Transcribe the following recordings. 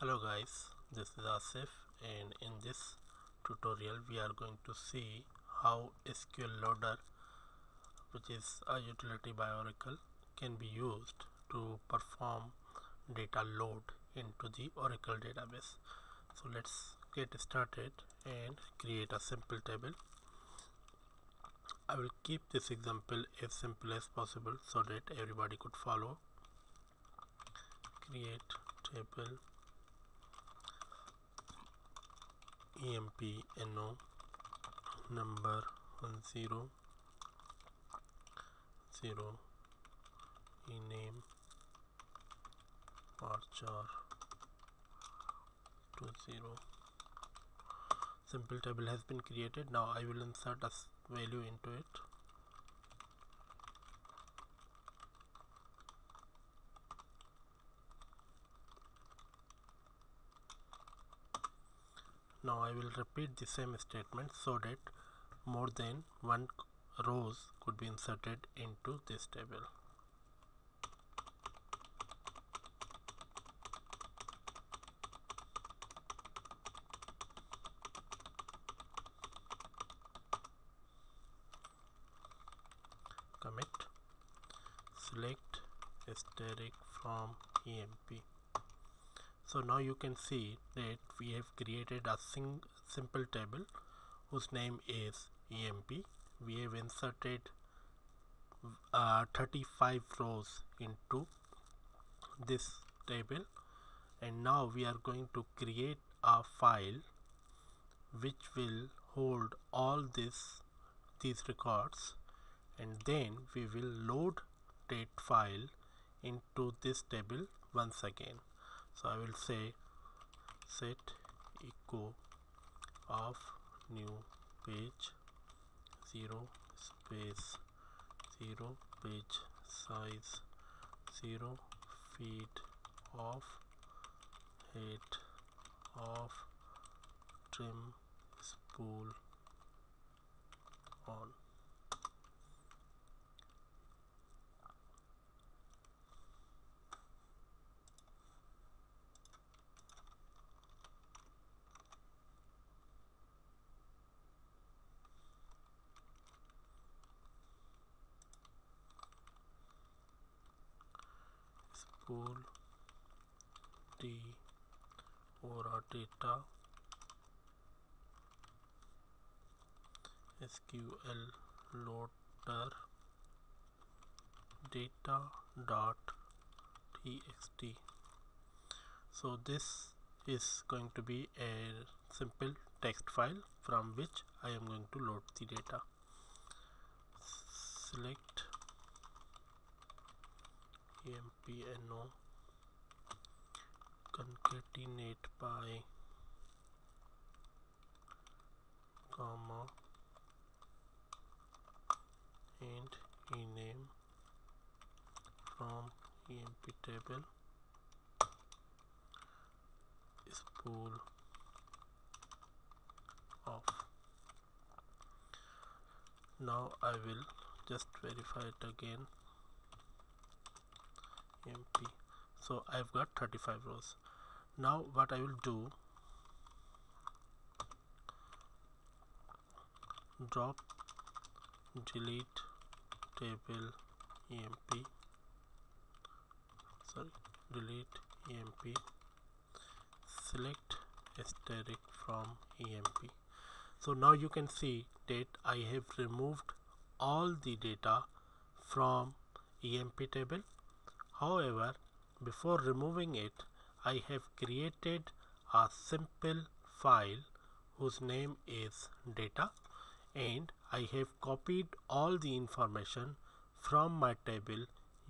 Hello guys, this is Asif, and in this tutorial we are going to see how SQL Loader, which is a utility by Oracle, can be used to perform data load into the Oracle database. So let's get started and create a simple table. I will keep this example as simple as possible so that everybody could follow. Create table EMPNO number 100, rename varchar 20. Simple table has been created. Now I will insert a value into it. Now I will repeat the same statement so that more than one rows could be inserted into this table. Commit, select asterisk from EMP. So now you can see that we have created a simple table whose name is EMP. We have inserted 35 rows into this table, and now we are going to create a file which will hold all these records, and then we will load that file into this table once again. So I will say set echo of new page 0 page size 0 feet of height of trim spool on. D or a data SQL loader data.txt. So this is going to be a simple text file from which I am going to load the data. Select EMPNO, concatenate by, comma, and rename from EMP table spool off. Now I will just verify it again. EMP. So I've got 35 rows. Now what I will do, drop delete table EMP, select asterisk from EMP. So now you can see that I have removed all the data from EMP table. However, before removing it, I have created a simple file whose name is data, and I have copied all the information from my table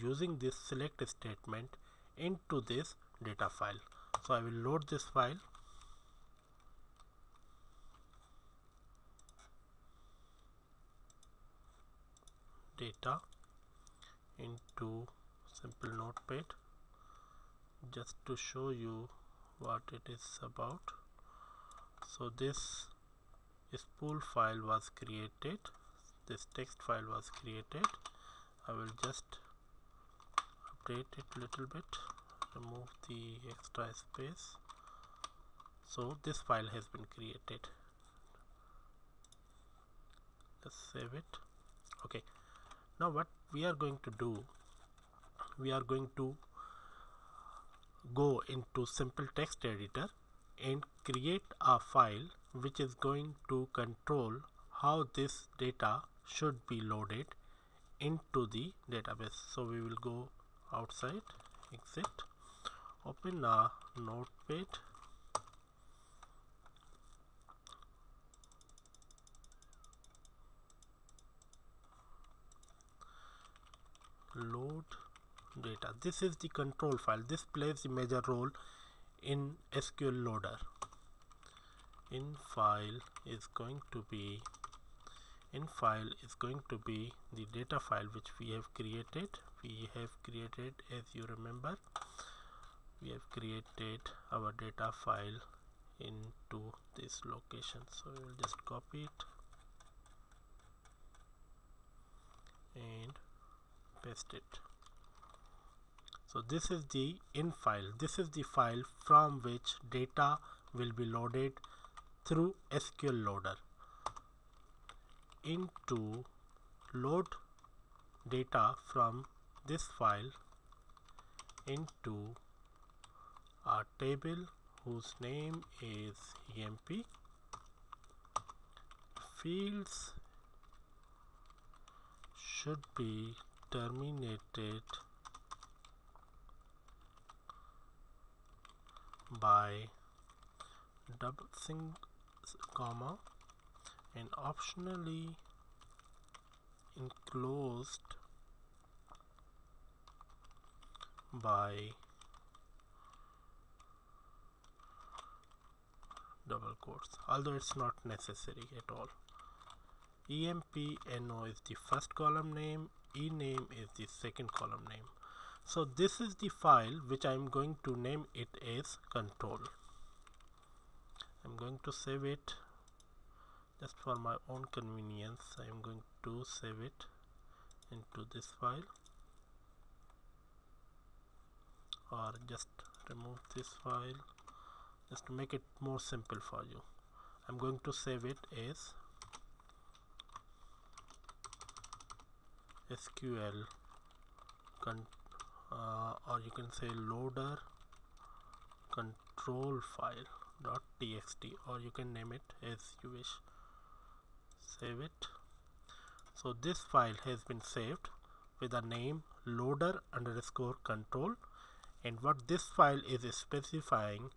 using this select statement into this data file. So I will load this file. Data into simple notepad just to show you what it is about. So this spool file was created, this text file was created. I will just update it a little bit, remove the extra space, So this file has been created. Let's save it. Okay, now what we are going to do, we are going to go into simple text editor and create a file which is going to control how this data should be loaded into the database. So we will go outside, exit, open a notepad, load data. This is the control file. This plays the major role in SQL Loader. In file is going to be the data file which we have created. As you remember, we have created our data file into this location. So we will just copy it and paste it. So this is the in file. This is the file from which data will be loaded through SQL Loader into load data from this file into a table whose name is emp. Fields should be terminated by double comma and optionally enclosed by double quotes, although it's not necessary at all. EMPNO is the first column name, ename is the second column name. So this is the file which I am going to name it as control. I'm going to save it just for my own convenience. I am going to save it into this file, or just remove this file just to make it more simple for you. I'm going to save it as SQL or you can say loader control file .txt, or you can name it as you wish. Save it. So this file has been saved with the name loader _ control, and what this file is specifying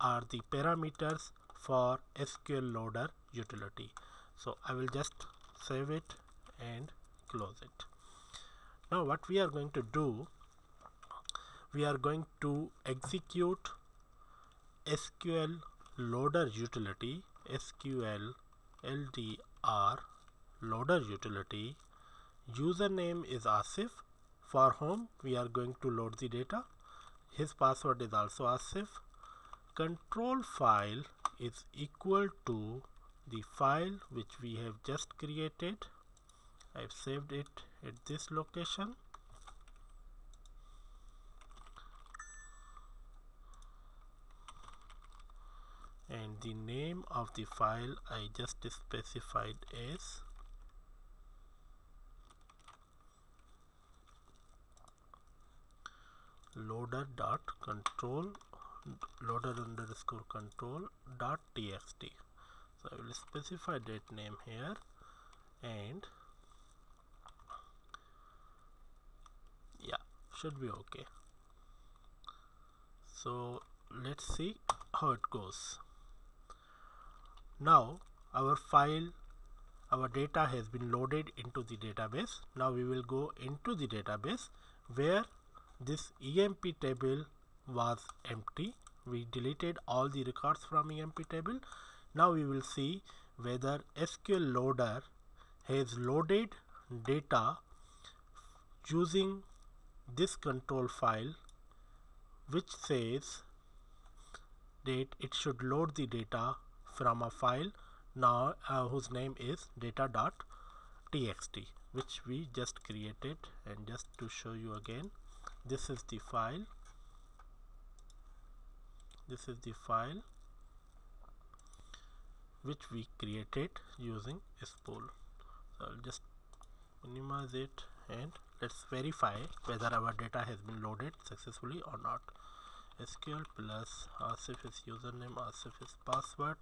are the parameters for SQL Loader utility. So I will just save it and close it. Now what we are going to do, we are going to execute SQL Loader utility, SQL LDR Loader utility. Username is Asif, for whom we are going to load the data. His password is also Asif. Control file is equal to the file which we have just created. I've saved it at this location. And the name of the file I just specified as loader.control, loader_control.txt. So I will specify that name here, and yeah, should be okay. So let's see how it goes. Now our data has been loaded into the database. Now we will go into the database where this EMP table was empty. We deleted all the records from EMP table. Now we will see whether SQL Loader has loaded data using this control file which says that it should load the data from a file now whose name is data.txt, which we just created. And just to show you again, this is the file which we created using SQL. So I'll just minimize it and let's verify whether our data has been loaded successfully or not. SQL plus Asif is username, Asif is password,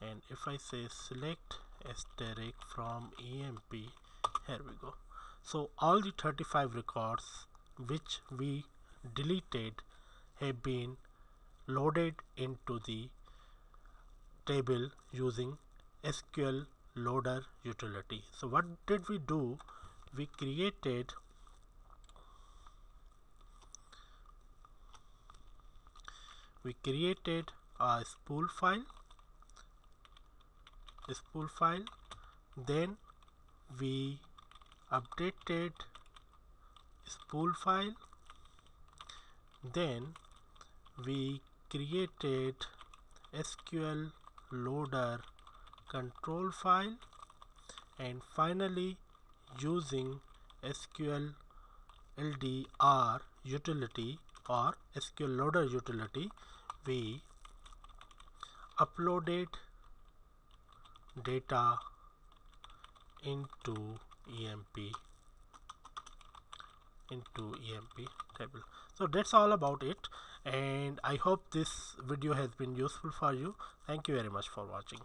and if I say select asterisk from EMP, here we go. So all the 35 records which we deleted have been loaded into the table using SQL Loader utility. So what did we do? We created a spool file, then we updated spool file, then we created SQL Loader control file, and finally using SQL LDR utility or SQL Loader utility, we uploaded data into EMP table. So that's all about it, and I hope this video has been useful for you. Thank you very much for watching.